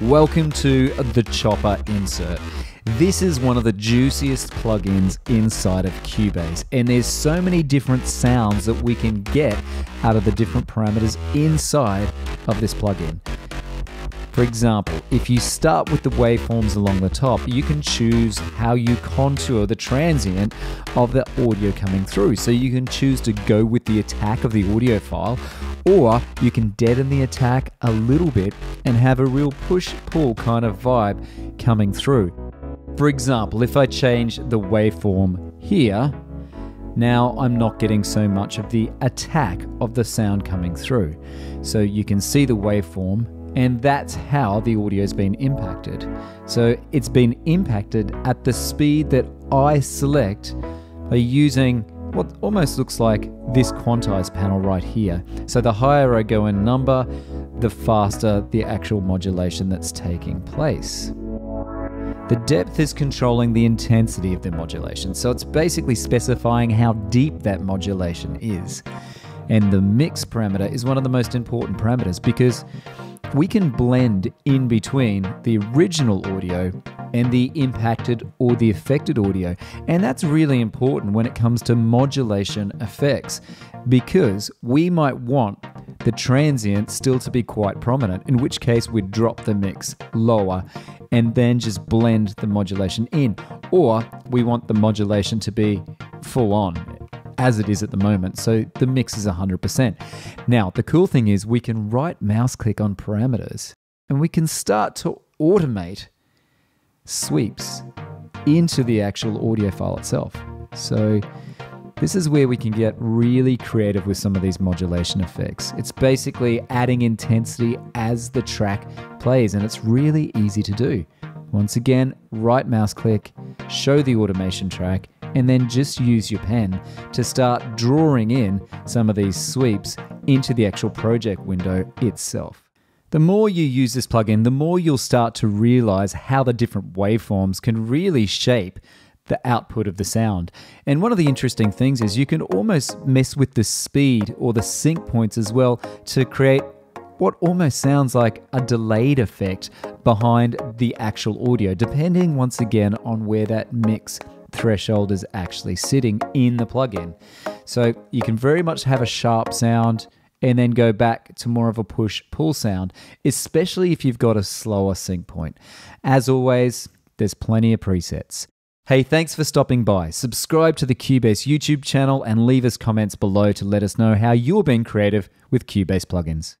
Welcome to the Chopper insert. This is one of the juiciest plugins inside of Cubase, and there's so many different sounds that we can get out of the different parameters inside of this plugin. For example, if you start with the waveforms along the top, you can choose how you contour the transient of the audio coming through. So you can choose to go with the attack of the audio file, or you can deaden the attack a little bit and have a real push-pull kind of vibe coming through. For example, if I change the waveform here, now I'm not getting so much of the attack of the sound coming through. So you can see the waveform, and that's how the audio's been impacted. So it's been impacted at the speed that I select by using what almost looks like this quantize panel right here. So the higher I go in number, the faster the actual modulation that's taking place. The depth is controlling the intensity of the modulation. So it's basically specifying how deep that modulation is. And the mix parameter is one of the most important parameters because we can blend in between the original audio and the impacted or the affected audio. And that's really important when it comes to modulation effects, because we might want the transient still to be quite prominent, in which case we'd drop the mix lower and then just blend the modulation in. Or we want the modulation to be full on, as it is at the moment, so the mix is 100%. Now, the cool thing is we can right mouse click on parameters and we can start to automate sweeps into the actual audio file itself. So this is where we can get really creative with some of these modulation effects. It's basically adding intensity as the track plays, and it's really easy to do. Once again, right mouse click, show the automation track, and then just use your pen to start drawing in some of these sweeps into the actual project window itself. The more you use this plugin, the more you'll start to realize how the different waveforms can really shape the output of the sound. And one of the interesting things is you can almost mess with the speed or the sync points as well to create what almost sounds like a delayed effect behind the actual audio, depending once again on where that mix threshold is actually sitting in the plugin. So you can very much have a sharp sound and then go back to more of a push-pull sound, especially if you've got a slower sync point. As always, there's plenty of presets. Hey, thanks for stopping by. Subscribe to the Cubase YouTube channel and leave us comments below to let us know how you're being creative with Cubase plugins.